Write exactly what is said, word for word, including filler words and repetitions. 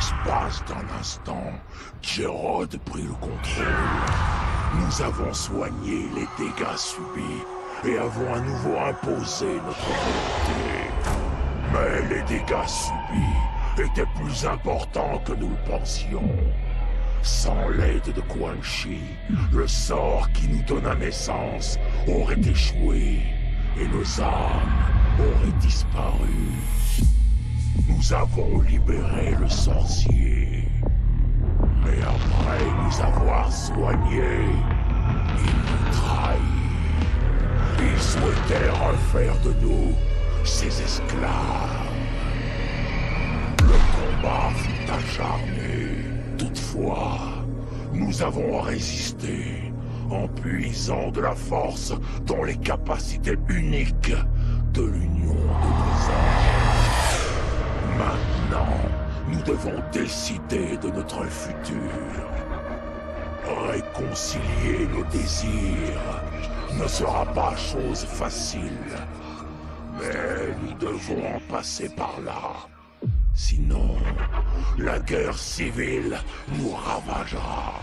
l'espace d'un instant, Jerrod prit le contrôle. Nous avons soigné les dégâts subis et avons à nouveau imposé notre volonté. Mais les dégâts subis étaient plus importants que nous le pensions. Sans l'aide de Quan Chi, le sort qui nous donna naissance aurait échoué et nos âmes auraient disparu. Nous avons libéré le sorcier. Mais après nous avoir soignés, ils nous trahirent. Ils souhaitaient refaire de nous ses esclaves. Le combat fut acharné. Toutefois, nous avons résisté en puisant de la force dans les capacités uniques de l'union de nos âmes. Maintenant, nous devons décider de notre futur. Réconcilier nos désirs ne sera pas chose facile, mais nous devons en passer par là. Sinon, la guerre civile nous ravagera.